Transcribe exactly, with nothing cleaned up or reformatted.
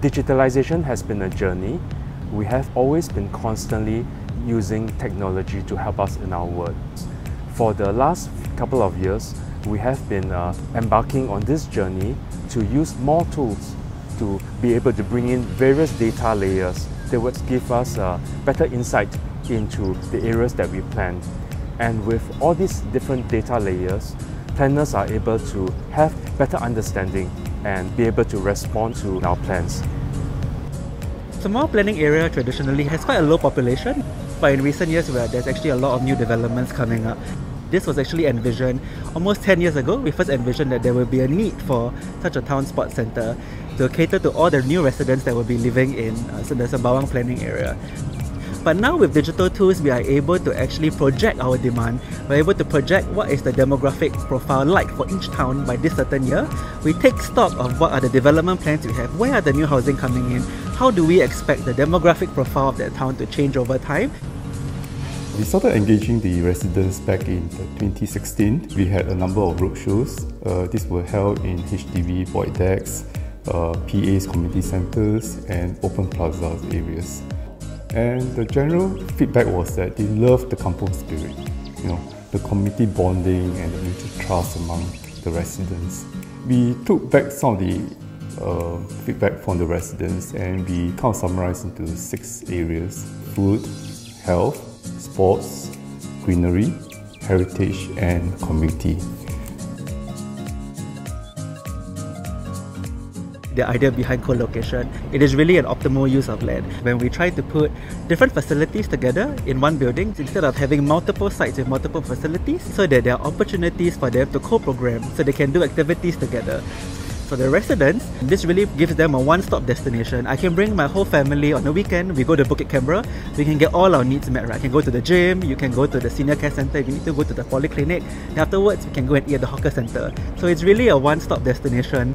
digitalization has been a journey. We have always been constantly using technology to help us in our work. For the last couple of years, we have been uh, embarking on this journey to use more tools to be able to bring in various data layers that would give us uh, better insight into the areas that we plan. And with all these different data layers, planners are able to have better understanding and be able to respond to our plans. Sembawang Planning Area traditionally has quite a low population, but in recent years where there's actually a lot of new developments coming up. This was actually envisioned almost ten years ago. We first envisioned that there would be a need for such a town sports centre to cater to all the new residents that will be living in uh, the Sembawang Planning Area. But now with digital tools, we are able to actually project our demand. We're able to project what is the demographic profile like for each town by this certain year. We take stock of what are the development plans we have, where are the new housing coming in, how do we expect the demographic profile of that town to change over time. We started engaging the residents back in twenty sixteen. We had a number of roadshows. Uh, these were held in H D B void decks, uh, P A's community centres and open plaza areas. And the general feedback was that they loved the kampung spirit, you know, the community bonding and the mutual trust among the residents. We took back some of the uh, feedback from the residents and we kind of summarised into six areas: food, health, sports, greenery, heritage and community. The idea behind co-location, it is really an optimal use of land. When we try to put different facilities together in one building, instead of having multiple sites with multiple facilities, so that there are opportunities for them to co-program, so they can do activities together. For the residents, this really gives them a one-stop destination. I can bring my whole family on a weekend, we go to Bukit Canberra, we can get all our needs met, right? I can go to the gym, you can go to the senior care centre, if you need to go to the polyclinic, and afterwards we can go and eat at the hawker centre. So it's really a one-stop destination.